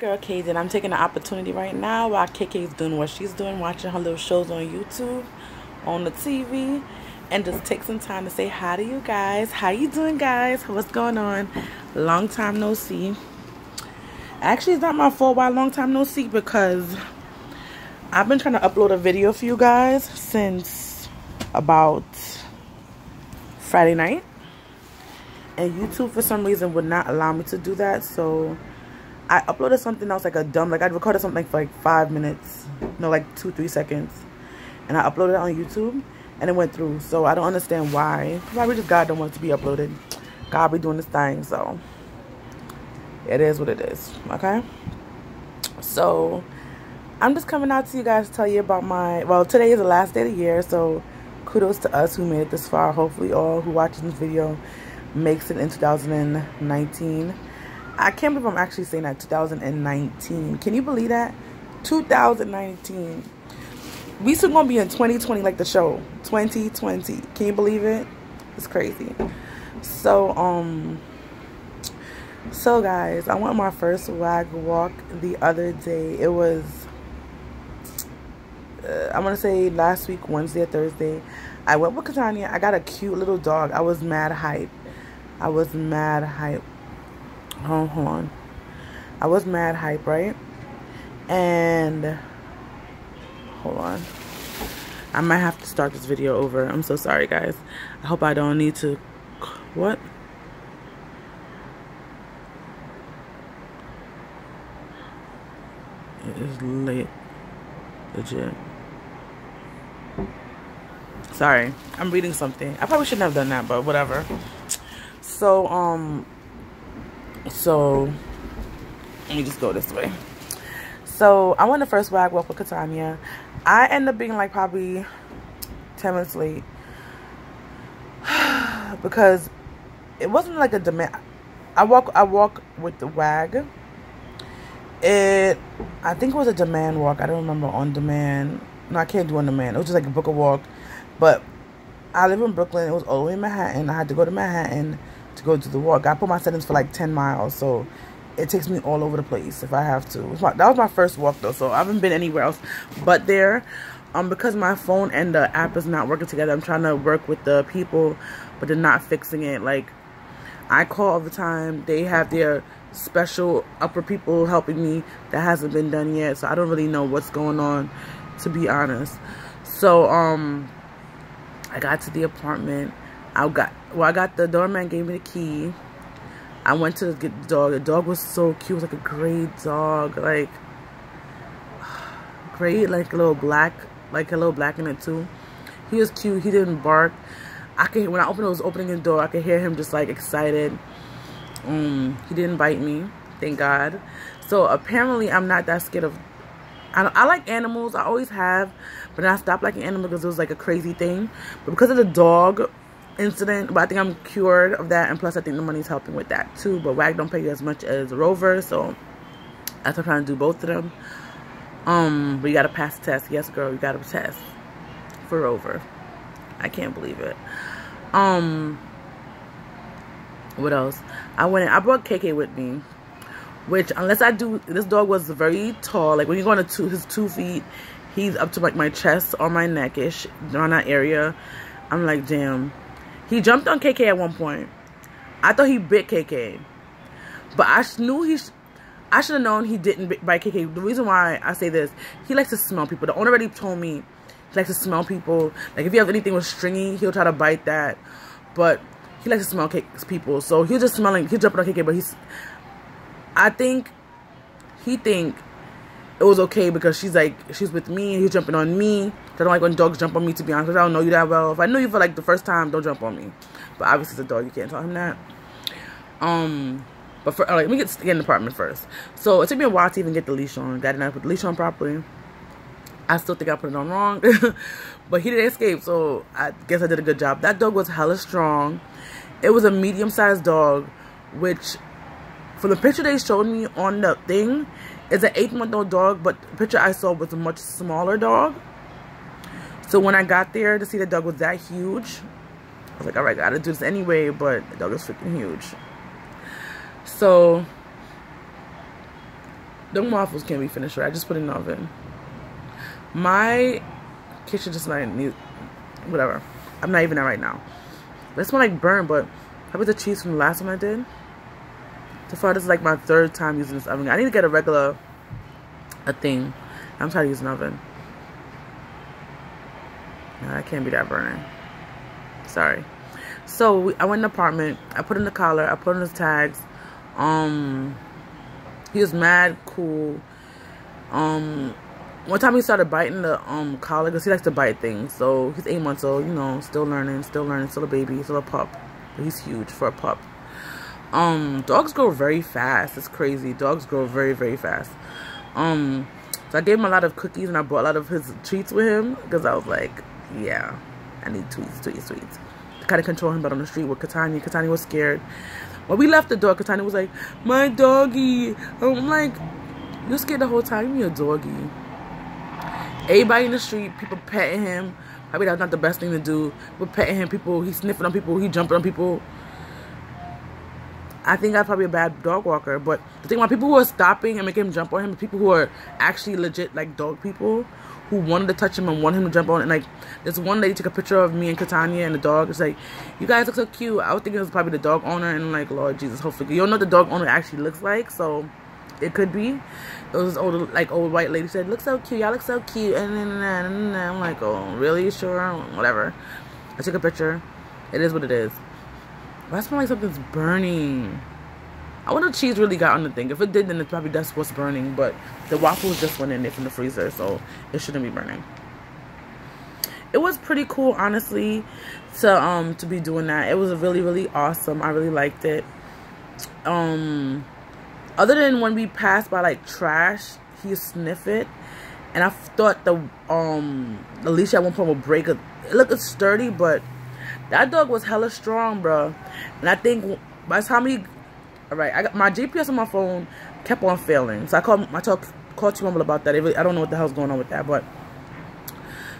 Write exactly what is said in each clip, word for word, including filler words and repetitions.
Girl K Z, and I'm taking the opportunity right now while K K's doing what she's doing, watching her little shows on YouTube, on the T V, and just take some time to say hi to you guys. How you doing, guys? What's going on? Long time no see. Actually, it's not my fault why long time no see, because I've been trying to upload a video for you guys since about Friday night, and YouTube for some reason would not allow me to do that. So I uploaded something else, like a dumb, like I recorded something for like five minutes, no, like two, three seconds, and I uploaded it on YouTube, and it went through. So I don't understand why. Probably just God don't want it to be uploaded. God be doing this thing, so it is what it is. Okay. So I'm just coming out to you guys to tell you about my. Well, today is the last day of the year, so kudos to us who made it this far. Hopefully, all who watches this video makes it in two thousand nineteen. I can't believe I'm actually saying that, two thousand nineteen. Can you believe that? two thousand nineteen. We still gonna be in twenty twenty, like the show. twenty twenty. Can you believe it? It's crazy. So, um, so guys, I went my first wag walk the other day. It was, uh, I want to say last week, Wednesday or Thursday. I went with Katanya. I got a cute little dog. I was mad hype. I was mad hype. Hold on. I was mad hype, right? And hold on. I might have to start this video over. I'm so sorry, guys. I hope I don't need to. What? It is late. Legit. Sorry. I'm reading something. I probably shouldn't have done that, but whatever. So, um. So, let me just go this way. So, I went the first wag walk with Katanya. I ended up being like probably ten minutes late. Because it wasn't like a demand. I walk, I walk with the wag. It, I think it was a demand walk. I don't remember on demand. No, I can't do on demand. It was just like a book a walk. But I live in Brooklyn. It was all the way in Manhattan. I had to go to Manhattan to go do the walk. I put my settings for like ten miles, so it takes me all over the place if I have to. Was my, that was my first walk though, so I haven't been anywhere else but there. Um, because my phone and the app is not working together. I'm trying to work with the people, but they're not fixing it. Like, I call all the time. They have their special upper people helping me. That hasn't been done yet, so I don't really know what's going on, to be honest. So, um, I got to the apartment. I got, well, I got, the doorman gave me the key. I went to get the dog. The dog was so cute. It was like a gray dog, like gray, like a little black, like a little black in it too. He was cute. He didn't bark. I could, when I opened, it was opening the door. I could hear him just like excited. Um, he didn't bite me, thank God. So apparently, I'm not that scared of. I, don't, I like animals. I always have, but then I stopped liking animals because it was like a crazy thing. But because of the dog incident, but I think I'm cured of that, and plus I think the money's helping with that too. But WAG don't pay you as much as Rover, so that's what I'm trying to do, both of them. Um, but you gotta pass the test. Yes, girl, you gotta test for Rover. I can't believe it. Um, what else? I went in, I brought K K with me, which unless I do, this dog was very tall. Like when you go on to his two feet, he's up to like my chest or my neckish around that area. I'm like, damn. He jumped on K K at one point. I thought he bit K K. But I knew he... Sh I should have known he didn't bite K K. The reason why I say this, he likes to smell people. The owner already told me he likes to smell people. Like, if you have anything with stringy, he'll try to bite that. But he likes to smell people. So, he'll just smelling... He'll jump on K K, but he's... I think... He think... It was okay because she's like, she's with me, and he's jumping on me. I don't like when dogs jump on me, to be honest, because I don't know you that well. If I knew you for like the first time, don't jump on me. But obviously, it's a dog, you can't tell him that. Um, but for, like, let me get, get in the apartment first. So it took me a while to even get the leash on. Dad and I put the leash on properly. I still think I put it on wrong, but he didn't escape, so I guess I did a good job. That dog was hella strong. It was a medium sized dog, which from the picture they showed me on the thing. It's an eight-month-old dog, but the picture I saw was a much smaller dog. So when I got there to see the dog was that huge, I was like, all right, I gotta do this anyway, but the dog is freaking huge. So Them waffles can't be finished right. I just put it in the oven. My kitchen just not need whatever. I'm not even at right now. This one like burned, but how about the cheese from the last one I did? So far, this is like my third time using this oven. I need to get a regular a thing. I'm trying to use an oven. No, that can't be that burning. Sorry. So we, I went in the apartment. I put in the collar. I put in his tags. Um, he was mad cool. Um, one time he started biting the um collar because he likes to bite things. So he's eight months old. You know, still learning, still learning, still a baby, still a pup. But he's huge for a pup. Um, dogs grow very fast. It's crazy. Dogs grow very, very fast. Um, so I gave him a lot of cookies and I bought a lot of his treats with him because I was like, yeah, I need tweets, tweets, tweets. To kind of control him out on the street with Katanya. Katanya was scared. When we left the door, Katanya was like, my doggy. I'm like, you're scared the whole time. You're a doggy. Everybody in the street, people petting him. I mean, that's not the best thing to do. People petting him. People, he's sniffing on people. He jumping on people. I think I'm probably a bad dog walker, but the thing about people who are stopping and making him jump on him, people who are actually legit, like, dog people who wanted to touch him and wanted him to jump on. And, like, this one lady took a picture of me and Katanya and the dog. It's like, you guys look so cute. I was thinking it was probably the dog owner, and, like, Lord Jesus, hopefully. You don't know what the dog owner actually looks like, so it could be. It was this old, like, old white lady said, look so cute. Y'all look so cute. And then and I'm like, oh, really? Sure? Whatever. I took a picture. It is what it is. Why smells like something's burning? I wonder if cheese really got on the thing. If it did, then it's probably that's what's burning. But the waffles just went in there from the freezer, so it shouldn't be burning. It was pretty cool, honestly, to um to be doing that. It was really, really awesome. I really liked it. Um, other than when we passed by like trash, he sniffed it, and I thought the um the leash at one point would break. It looked sturdy, but that dog was hella strong, bro. And I think by the time he, all right, I got my G P S on my phone kept on failing. So I called my talk called you about that. It really, I don't know what the hell's going on with that, but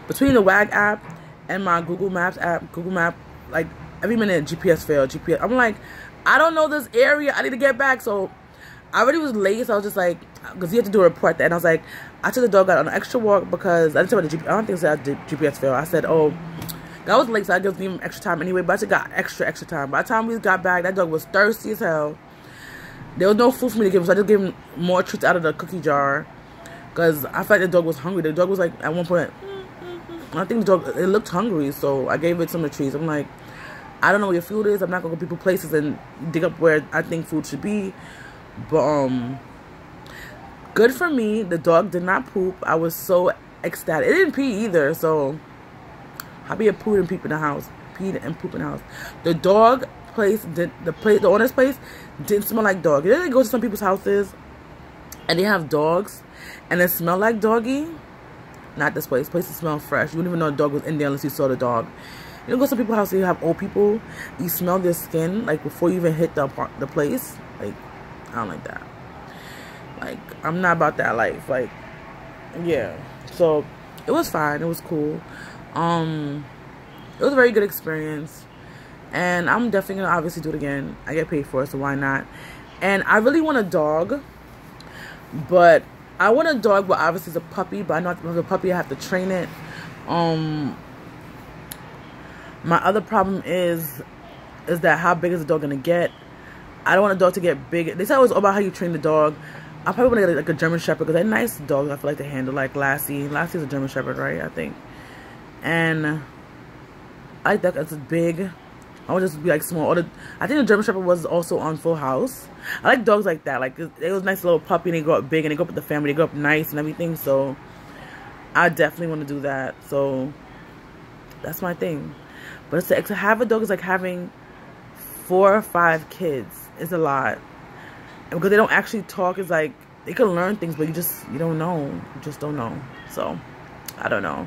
between the W A G app and my Google Maps app, Google Map, like every minute G P S failed. G P S. I'm like, I don't know this area. I need to get back. So I already was late. So I was just like, because you have to do a report there. And I was like, I took the dog out on an extra walk because I didn't tell about the G P S. I don't think so I did G P S fail. I said, oh. I was late, so I just gave him extra time anyway, but I just got extra, extra time. By the time we got back, that dog was thirsty as hell. There was no food for me to give him, so I just gave him more treats out of the cookie jar. Because I felt like the dog was hungry. The dog was like, at one point, I think the dog, it looked hungry, so I gave it some of the treats. I'm like, I don't know where your food is. I'm not going to go people places and dig up where I think food should be. But, um, good for me. The dog did not poop. I was so ecstatic. It didn't pee either, so I be a pooed and peep in the house. Peed and poop in the house. The dog place, did, the place, the owner's place didn't smell like dog. Then they go to some people's houses and they have dogs and it smell like doggy. Not this place. Places smell fresh. You wouldn't even know a dog was in there unless you saw the dog. You don't go to some people's houses. You have old people. You smell their skin like before you even hit the the place. Like I don't like that. Like I'm not about that life. Like yeah. So it was fine. It was cool. Um, it was a very good experience, and I'm definitely gonna obviously do it again. I get paid for it, so why not? And I really want a dog, but I want a dog, but obviously it's a puppy. But I know if it's a puppy, I have to train it. Um, my other problem is, is that how big is the dog gonna get? I don't want a dog to get big. They said it was all about how you train the dog. I probably want to get like a German Shepherd because they're nice dogs. I feel like to handle like Lassie. Lassie's a German Shepherd, right? I think. And I like that it's big. I would just be like small. Or the, I think the German Shepherd was also on Full House. I like dogs like that. Like it, it was a nice little puppy and they grow up big and they grow up with the family. They grow up nice and everything. So I definitely want to do that. So that's my thing. But it's like, to have a dog is like having four or five kids. It's a lot. And because they don't actually talk, it's like they can learn things, but you just, you don't know. You just don't know. So I don't know.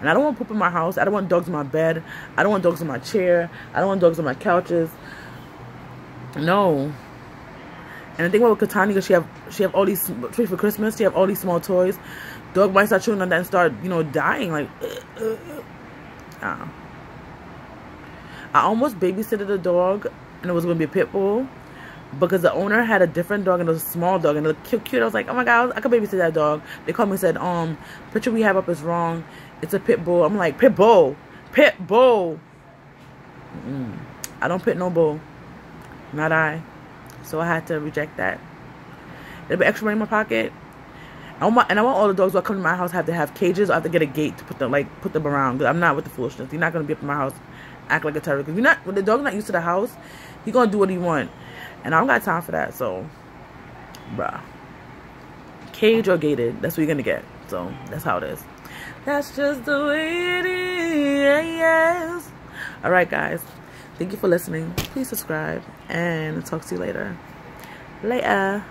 And I don't want poop in my house. I don't want dogs in my bed. I don't want dogs in my chair. I don't want dogs on my couches. No. And the thing about Katanya, she have she have all these treats for Christmas. She have all these small toys. Dog might start chewing on that and start, you know, dying. Like, uh, uh, uh. I almost babysitted a dog, and it was gonna be a pit bull. because the owner had a different dog and a small dog and it looked cute, cute. I was like, oh my God, I could babysit that dog. They called me and said, um, picture we have up is wrong. It's a pit bull. I'm like, pit bull, pit bull. Mm-mm. I don't pit no bull, not I. So I had to reject that. It'll be extra money in my pocket. I want my, and I want all the dogs that come to my house have to have cages. Or I have to get a gate to put them, like put them around. Because I'm not with the foolishness. You're not gonna be up in my house, act like a terror. Because you're not. When the dog's not used to the house, he's gonna do what he want. And I don't got time for that. So, bruh, cage or gated, that's what you're gonna get. So that's how it is. That's just the way it is. Yes. All right, guys. Thank you for listening. Please subscribe and I'll talk to you later. Later.